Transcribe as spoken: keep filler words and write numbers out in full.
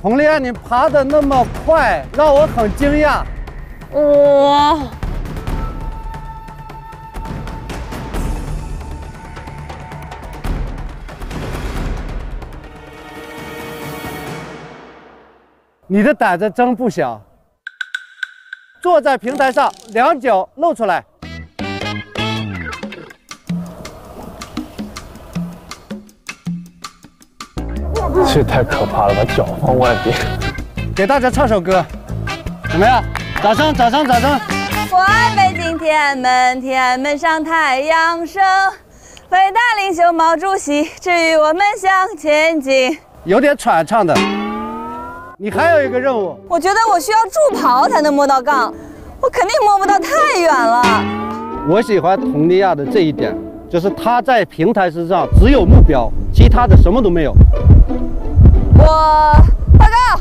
佟丽娅，你爬得那么快，让我很惊讶。哇！你的胆子真不小。坐在平台上，两脚露出来。 这太可怕了，把脚放外边。给大家唱首歌，怎么样？掌声，掌声，掌声！我爱北京天安门，天安门上太阳升。伟大领袖毛主席指引我们向前进。有点喘唱的。你还有一个任务。我觉得我需要助跑才能摸到杠，我肯定摸不到，太远了。我喜欢佟丽娅的这一点，就是她在平台之上只有目标，其他的什么都没有。 我报告，